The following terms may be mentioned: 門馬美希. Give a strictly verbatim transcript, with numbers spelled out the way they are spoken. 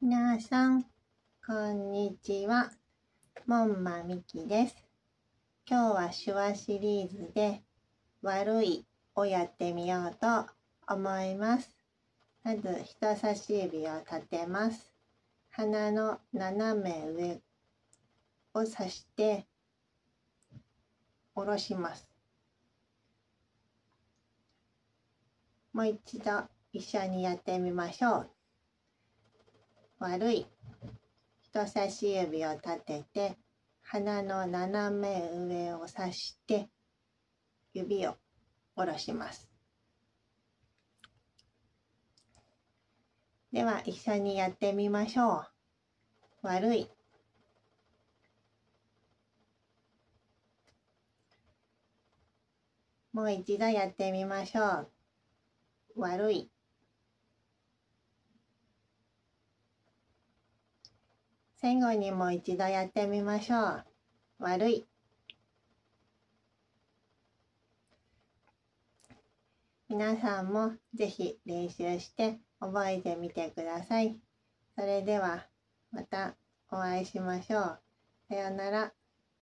皆さん、こんにちは。門馬美希です。今日は手話シリーズで悪いをやってみようと思います。まず人差し指を立てます。鼻の斜め上を指して下ろします。もう一度一緒にやってみましょう。悪い。人差し指を立てて、鼻の斜め上を指して、指を下ろします。では、一緒にやってみましょう。悪い。もう一度やってみましょう。悪い。最後にもう一度やってみましょう。悪い。皆さんもぜひ練習して覚えてみてください。それではまたお会いしましょう。さようなら。